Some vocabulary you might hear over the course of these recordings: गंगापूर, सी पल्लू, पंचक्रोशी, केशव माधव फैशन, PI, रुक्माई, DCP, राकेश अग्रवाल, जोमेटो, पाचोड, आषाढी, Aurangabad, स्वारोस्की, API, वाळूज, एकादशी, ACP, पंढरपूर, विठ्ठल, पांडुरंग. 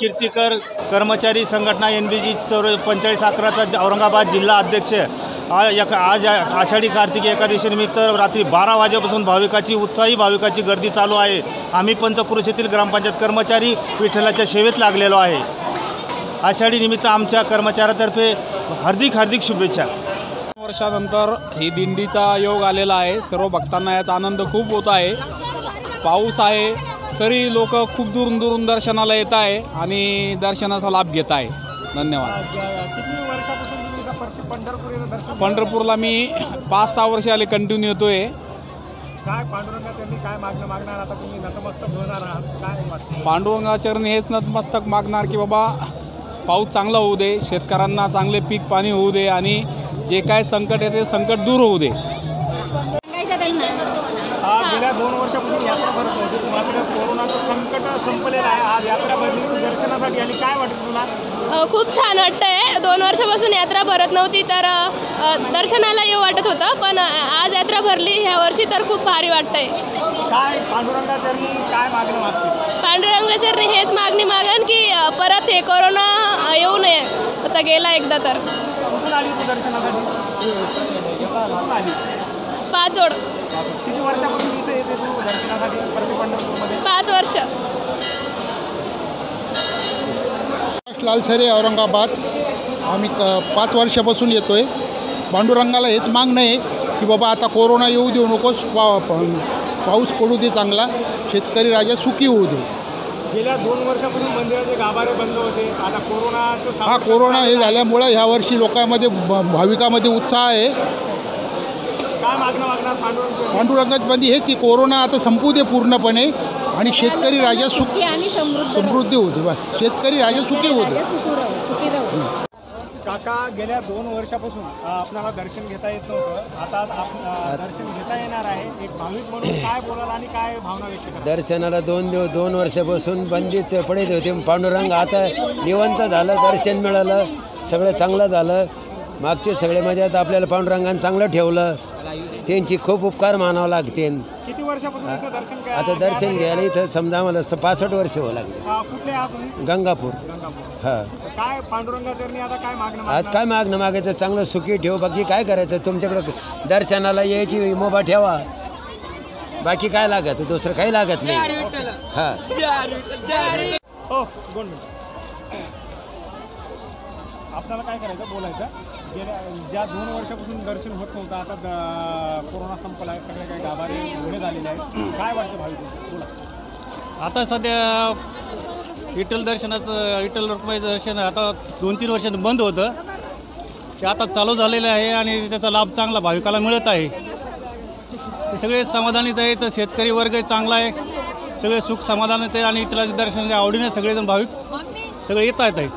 कीर्तिकर कर्मचारी संघटना NBG 4511 औरंगाबाद जिल्हा अध्यक्ष आज आषाढी कार्तिकी एकादशी निमित्त रात्री 12 वाजेपासून भाविकाची उत्साही भाविकाची गर्दी चालू आहे। आम्ही पंचक्रोशीतील ग्रामपंचायत कर्मचारी विठ्ठलाच्या सेवेत लागलेलो आहे। आषाढी निमित्त आमच्या कर्मचाऱ्यातर्फे हार्दिक हार्दिक शुभेच्छा। वर्षानंतर ही दिंडीचा योग आलेला आहे। सर्व भक्तांना याचा आनंद खूप होत आहे। पाऊस आहे तरी लोक खूप दूरून दूरून दर्शनाला येत आहे आणि दर्शनाचा लाभ घेत आहे। धन्यवाद। किती वर्षापासून पंढरपूरला दर्शन? पंढरपूरला मी 5-6 वर्ष आले कंटिन्यू येतोय। काय पांडुरंगाचरणी काय मागणं मागणार आता तुम्ही नतमस्तक होणार आहात? काय पांडुरंगाचरणी हेच नतमस्तक मागणार की बाबा पाऊस चांगला होऊ दे, शेतकऱ्यांना चांगले पीक पाणी होऊ दे आणि जे काय संकट आहे ते संकट दूर होऊ दे। गेल्या 2 वर्षापासून यात्रा भरत होती मात्र कोरोनाचं संकट संपलेलं आहे। आज यात्रा भरली दर्शनासाठी आली, काय वाटतं तुला? खूप छान वाटतंय। 2 वर्षापासून यात्रा भरत नव्हती तर दर्शनाला येऊ वाटत होतं, पण आज यात्रा भरली ह्या वर्षी तर खूप भारी वाटतंय। काय पांडुरंगाचरणी काय मागणं मागशील? पांडुरंगाचरणी हेच मागणी मागन की परत हे कोरोना येऊ नये, आता गेला एकदा तर। कुठून आली तू दर्शनासाठी? पाचोड। किती वर्षापासून इथे येते तू दर्शनासाठी पंढरपूरमध्ये? 5 वर्ष। लालसरे औरंगाबाद। आम्ही 5 वर्षापासून येतोय। पांडुरंगाला हेच मागणं आहे की बाबा आता कोरोना येऊ देऊ नकोस, पाऊस पडू दे चांगला, शेतकरी राजा सुखी होऊ दे। गेल्या 2 वर्षापासून मंदिराचे गाभारे बंद होते, आता कोरोनाचं हा कोरोना हे झाल्यामुळे ह्या वर्षी लोकांमध्ये भाविकांमध्ये उत्साह आहे। पांडुरंगाची हेच की कोरोना आता संपू दे पूर्णपणे आणि शेतकरी राजा सुखी आणि समृद्धी होते। बस शेतकरी राजा सुखी होते। काका गेल्या 2 वर्षापासून आपल्याला दर्शन घेता येत नव्हतं, आता दर्शन घेता येणार आहे। एक भाविक म्हणून काय बोलाल आणि काय भावना व्यक्त कराल? दर्शनाला 2 वर्षापासून बंदीच पडत होते। पांडुरंग आता निवंत झालं, दर्शन मिळालं, सगळं चांगलं झालं। मागचे सगळे मजात आपल्याला पांडुरंगाने चांगलं ठेवलं, त्यांची खूप उपकार मानावं लागते। आता दर्शन घ्यायला इथं समजा मला 65 वर्ष होऊ लागले। गंगापूर हां। काय पांडुरंगाचरणी आता काय मागणं? आज काय मागणं मागायचं? चांगलं सुखी ठेव, बाकी काय करायचं? तुमच्याकडं दर्शनाला यायची मोबा ठेवा, बाकी काय लागत? दुसरं काही लागत नाही। हां आपल्याला काय करायचं बोलायचं? गेल्या ज्या 2 वर्षापासून दर्शन होत नव्हतं आता कोरोना संपला आहे, सगळे काही गाभारे उघडे झालेले आहेत, काय वाटतं भाविक बोला? आता सध्या विठ्ठल दर्शनाचं विठ्ठल रुक्माईचं दर्शन आता 2-3 वर्षांनी बंद होतं, ते आता चालू झालेलं आहे आणि त्याचा लाभ चांगला भाविकाला मिळत आहे। ते सगळे समाधानीत आहे, तर शेतकरी वर्ग चांगला आहे, सगळे सुख समाधानीत आहे आणि विठ्ठलाच्या दर्शनाच्या आवडीने सगळेजण भाविक सगळे येत आहेत।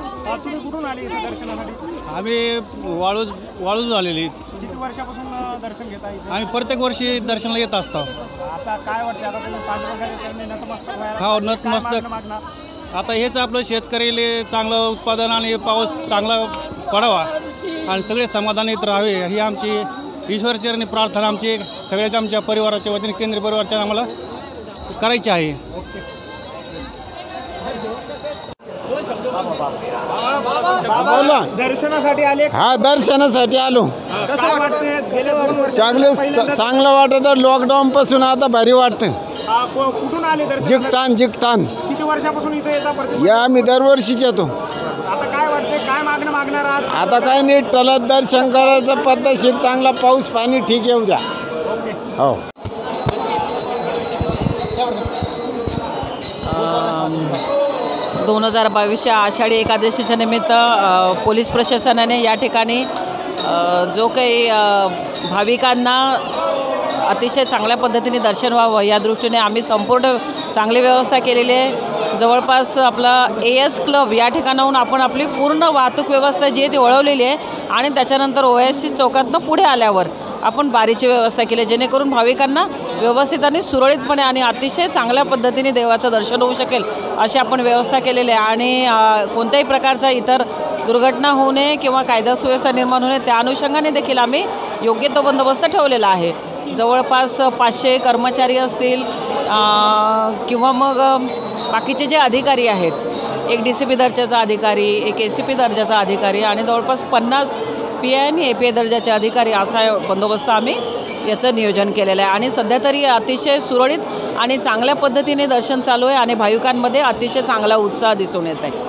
तुम्ही कुठून आले दर्शनासाठी? आम्ही वाळूज आलेली। किती वर्षापासून दर्शन घेता? आम्ही प्रत्येक वर्षी दर्शनाला येत असतो। आता काय वाटतं आता तुम्ही पांडुरंगाला नतमस्तक व्हायला? हो नतमस्तक। आता हेच आपलं शेतकरीले चांगलं उत्पादन आणि पाऊस चांगला पडावा आणि सगळे समाधानीत राहावे ही आमची ईश्वरचरणी प्रार्थना आमची सगळ्याच्या आमच्या परिवाराच्या वतीने केंद्रीय परिवाराच्या आम्हाला करायची आहे। दर्शनासाठी आले? हा दर्शनासाठी आलो। चांगले चांगलं वाटत, लॉकडाऊन पासून आता भारी वाटतं। कुठून आले? जिकटान। किती वर्षापासून इथे येता? या आम्ही दरवर्षीच येतो। आता काय वाटते काय मागणं मागणार? आता काय नाही, टलत दर्शन करायचं पद्धतशीर, चांगला पाऊस पाणी ठीक येऊ द्या। हो okay. 2022 आषाढी एकादशीच्या निमित्त पोलीस प्रशासनाने या ठिकाणी जो काही भाविकांना अतिशय चांगल्या पद्धतीने दर्शन व्हावं या दृष्टीने आम्ही संपूर्ण चांगली व्यवस्था केलेली आहे। जवळपास आपला एएस क्लब या ठिकाणाहून आपण आपली पूर्ण वाहतूक व्यवस्था जी आहे ती वळवलेली आहे आणि त्याच्यानंतर ओएससी चौकातनं पुढे आल्यावर आपण बारीची व्यवस्था केली जेणेकरून भाविकांना व्यवस्थित आणि सुरळीतपणे आणि अतिशय चांगल्या पद्धतीने देवाचं दर्शन होऊ शकेल अशी आपण व्यवस्था केलेली आहे आणि कोणत्याही प्रकारचा इतर दुर्घटना होऊ नये किंवा कायदा सुव्यवस्था निर्माण होऊ नये त्या अनुषंगाने देखील आम्ही योग्य तो बंदोबस्त ठेवलेला आहे। जवळपास 500 कर्मचारी असतील किंवा मग बाकीचे जे अधिकारी आहेत, एक DCP दर्जाचा अधिकारी, एक ACP दर्जाचा अधिकारी आणि जवळपास 50 PI आणि API दर्जाचे अधिकारी असा बंदोबस्त आम्ही याचं नियोजन केलेलं आहे आणि सध्या तरी अतिशय सुरळीत आणि चांगल्या पद्धतीने दर्शन चालू आहे आणि भाविकांमध्ये अतिशय चांगला उत्साह दिसून येत आहे।